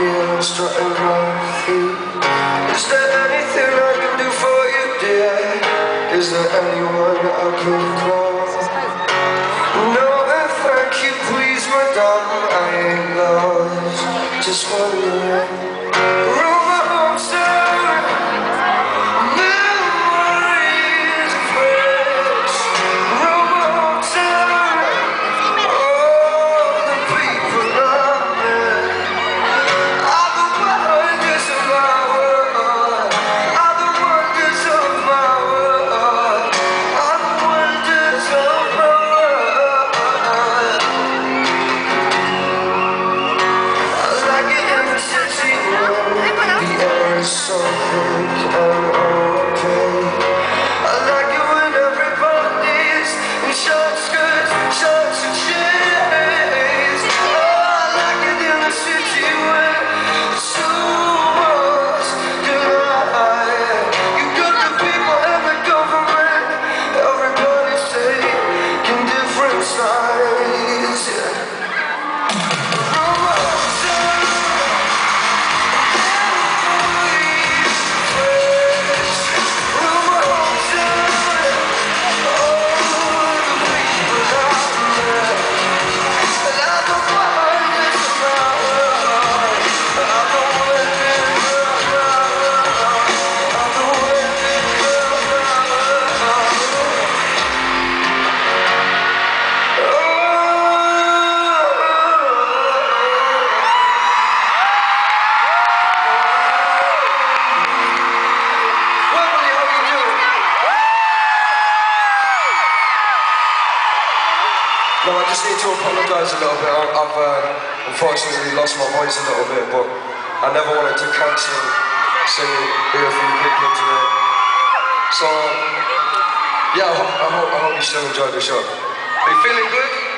feel stuck in my feet. Is there anything I can do for you, dear? Is there anyone I could call? No, thank you, please, madame. I ain't lost, just wondering. No, I just need to apologise a little bit. I've unfortunately lost my voice a little bit, but I never wanted to cancel singing here for you people today. So, yeah, I hope you still enjoyed the show. Are you feeling good?